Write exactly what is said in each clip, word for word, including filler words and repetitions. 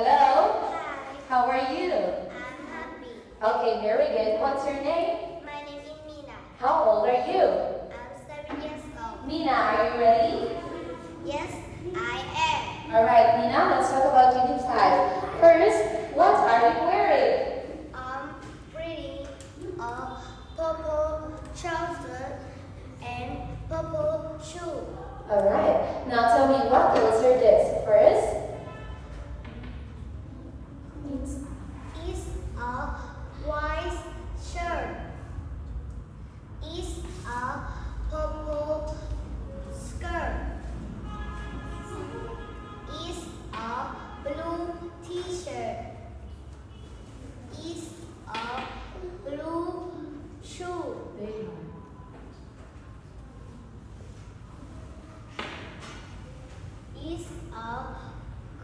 Hello? Hi. How are you? I'm happy. Okay, very good. What's your name? My name is Mina. How old are you? I'm seven years old. Mina, are you ready? Yes, I am. Alright, Mina, let's talk about Unit five. First, what are you wearing? I'm pretty uh, purple trousers and purple shoes. Alright, now tell me what colors are this? First, is a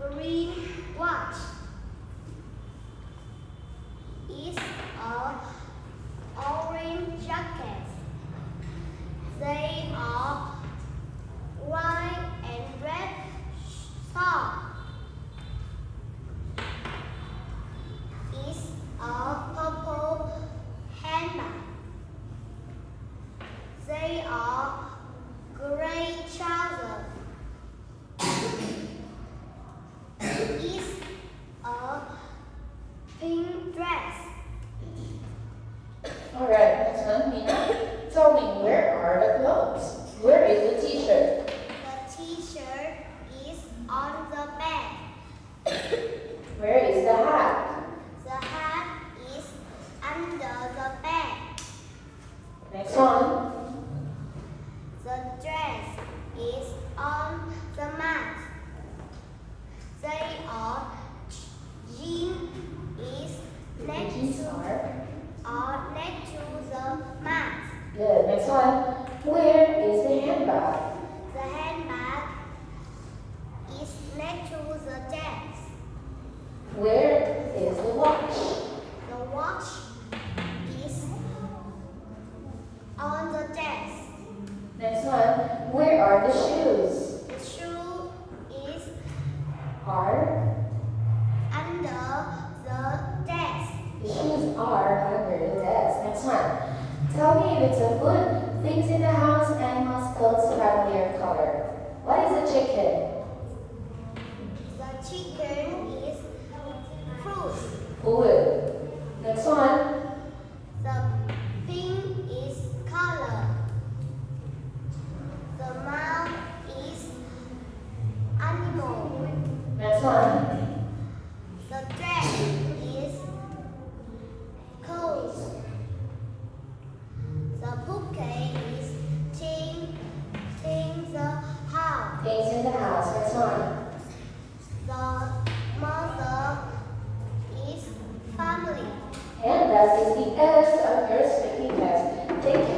green watch. Is a orange jacket. They are white and red socks. Is a purple handbag. They are gray trousers. Is a pink dress. Alright, next one, Mina. Tell me, where are the clothes? Where is the t-shirt? The t-shirt is on the bed. Where is the hat? The hat is under the bed. Next one. The dress is on the mat. They are jeans is next to are next to the mat. Good. Next one. Where is the handbag? The handbag is next to the desk. Where is the watch? The watch is on the desk. Next one. Where are the shoes? Are under the desk. The shoes are under the desk. Next one. Tell me if it's a food, things in the house, animals, clothes, family, or color. What is a chicken? The chicken is fruit. Food. Next one. The pink is color. The mouth is animal. Next one. The dress is cold. The bouquet is things in the house. Things in the house. Next one. The mother is family. And that is the end of your speaking test. Take care.